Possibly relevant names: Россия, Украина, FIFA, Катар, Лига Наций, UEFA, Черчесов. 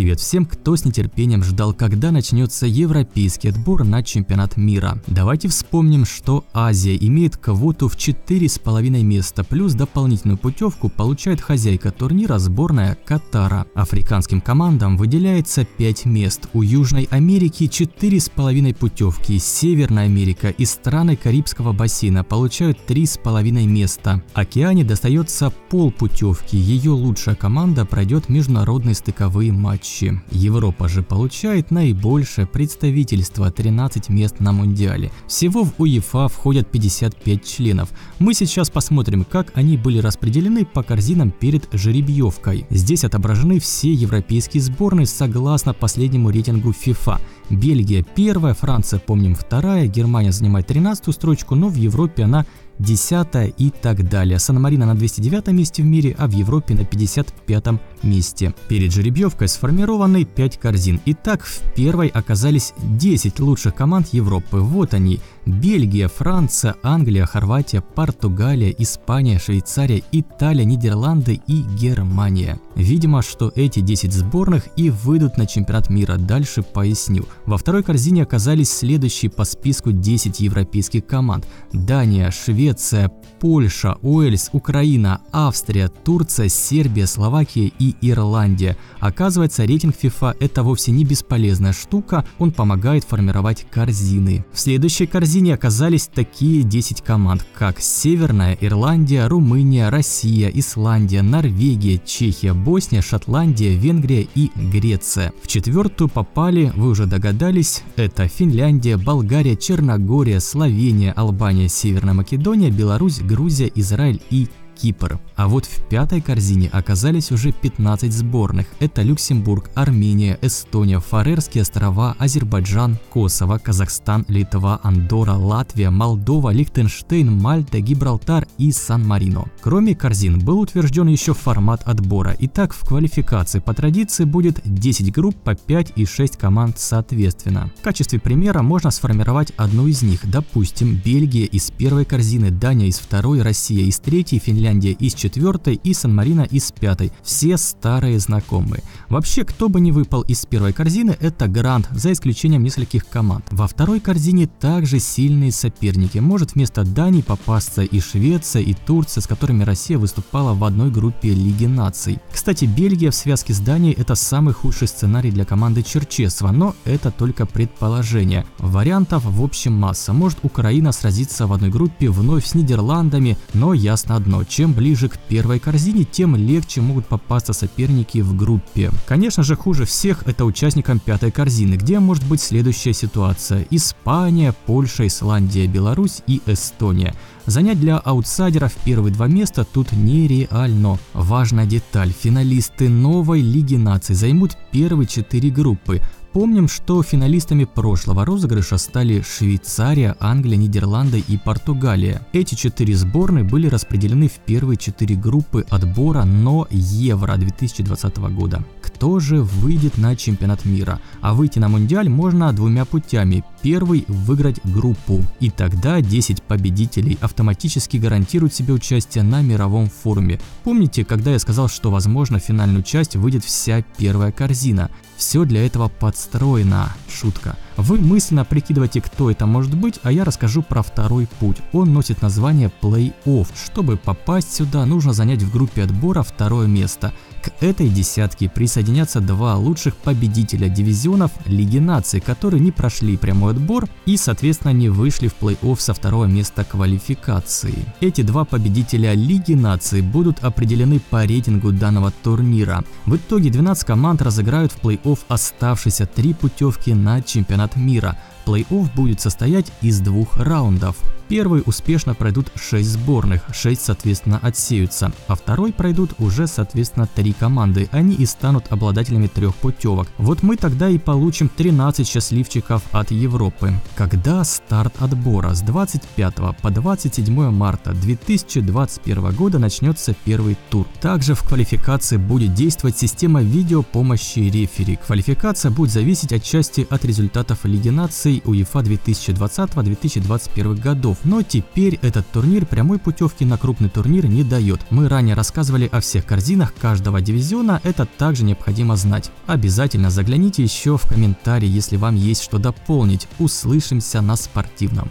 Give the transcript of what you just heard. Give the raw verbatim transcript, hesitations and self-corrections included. привет всем, кто с нетерпением ждал, когда начнется европейский отбор на чемпионат мира. Давайте вспомним, что Азия имеет квоту в четыре с половиной места, плюс дополнительную путевку получает хозяйка турнира сборная Катара. Африканским командам выделяется пять мест, у Южной Америки четыре с половиной путевки, Северная Америка и страны Карибского бассейна получают три с половиной места. Океане достается пол путевки, ее лучшая команда пройдет международные стыковые матчи. Европа же получает наибольшее представительство, тринадцать мест на Мундиале. Всего в УЕФА входят пятьдесят пять членов. Мы сейчас посмотрим, как они были распределены по корзинам перед жеребьевкой. Здесь отображены все европейские сборные согласно последнему рейтингу FIFA. Бельгия первая, Франция, помним, вторая, Германия занимает тринадцатую строчку, но в Европе она десятая и так далее. Сан-Марино на двести девятом месте в мире, а в Европе на пятьдесят пятом месте. Перед жеребьевкой сформированы пять корзин. Итак, в первой оказались десять лучших команд Европы. Вот они: Бельгия, Франция, Англия, Хорватия, Португалия, Испания, Швейцария, Италия, Нидерланды и Германия. Видимо, что эти десять сборных и выйдут на чемпионат мира. Дальше поясню. Во второй корзине оказались следующие по списку десять европейских команд: Дания, Швеция, Швеция, Польша, Уэльс, Украина, Австрия, Турция, Сербия, Словакия и Ирландия. Оказывается, рейтинг FIFA это вовсе не бесполезная штука, он помогает формировать корзины. В следующей корзине оказались такие десять команд, как Северная Ирландия, Румыния, Россия, Исландия, Норвегия, Чехия, Босния, Шотландия, Венгрия и Греция. В четвертую попали, вы уже догадались, это Финляндия, Болгария, Черногория, Словения, Албания, Северная Македония, Беларусь, Грузия, Израиль и Кипр. А вот в пятой корзине оказались уже пятнадцать сборных. Это Люксембург, Армения, Эстония, Фарерские острова, Азербайджан, Косово, Казахстан, Литва, Андорра, Латвия, Молдова, Лихтенштейн, Мальта, Гибралтар и Сан-Марино. Кроме корзин был утвержден еще формат отбора. Итак, в квалификации по традиции будет десять групп по пять и шесть команд соответственно. В качестве примера можно сформировать одну из них. Допустим, Бельгия из первой корзины, Дания из второй, Россия из третьей, Финляндия из четвертой и Сан-Марино из пятой. Все старые знакомые. Вообще, кто бы не выпал из первой корзины, это грант, за исключением нескольких команд. Во второй корзине также сильные соперники. Может вместо Дании попасться и Швеция, и Турция, с которыми Россия выступала в одной группе Лиги наций. Кстати, Бельгия в связке с Данией это самый худший сценарий для команды Черчесова, но это только предположение. Вариантов в общем масса. Может Украина сразиться в одной группе вновь с Нидерландами, но ясно одно: чем ближе к первой корзине, тем легче могут попасться соперники в группе. Конечно же, хуже всех это участникам пятой корзины, где может быть следующая ситуация: Испания, Польша, Исландия, Беларусь и Эстония. Занять для аутсайдеров первые два места тут нереально. Важная деталь: финалисты новой Лиги наций займут первые четыре группы. Помним, что финалистами прошлого розыгрыша стали Швейцария, Англия, Нидерланды и Португалия. Эти четыре сборные были распределены в первые четыре группы отбора на Евро две тысячи двадцатого года. Кто же выйдет на чемпионат мира? А выйти на Мундиаль можно двумя путями. Первый – выиграть группу. И тогда десять победителей автоматически гарантируют себе участие на мировом форуме. Помните, когда я сказал, что возможно в финальную часть выйдет вся первая корзина? Все для этого подстроено. Шутка. Вы мысленно прикидываете, кто это может быть, а я расскажу про второй путь. Он носит название плей-офф. Чтобы попасть сюда, нужно занять в группе отбора второе место. К этой десятке присоединятся два лучших победителя дивизионов Лиги наций, которые не прошли прямой отбор и, соответственно, не вышли в плей-офф со второго места квалификации. Эти два победителя Лиги наций будут определены по рейтингу данного турнира. В итоге двенадцать команд разыграют в плей-офф оставшиеся три путевки на чемпионат мира. Плей-офф будет состоять из двух раундов. Первый успешно пройдут шесть сборных, шесть соответственно отсеются, а второй пройдут уже соответственно три команды, они и станут обладателями трех путевок. Вот мы тогда и получим тринадцать счастливчиков от Европы. Когда старт отбора? С двадцать пятого по двадцать седьмое марта две тысячи двадцать первого года начнется первый тур. Также в квалификации будет действовать система видеопомощи рефери. Квалификация будет зависеть отчасти от результатов Лиги наций УЕФА две тысячи двадцатого — две тысячи двадцать первого годов. Но теперь этот турнир прямой путевки на крупный турнир не дает. Мы ранее рассказывали о всех корзинах каждого дивизиона, это также необходимо знать. Обязательно загляните еще в комментарии, если вам есть что дополнить. Услышимся на спортивном.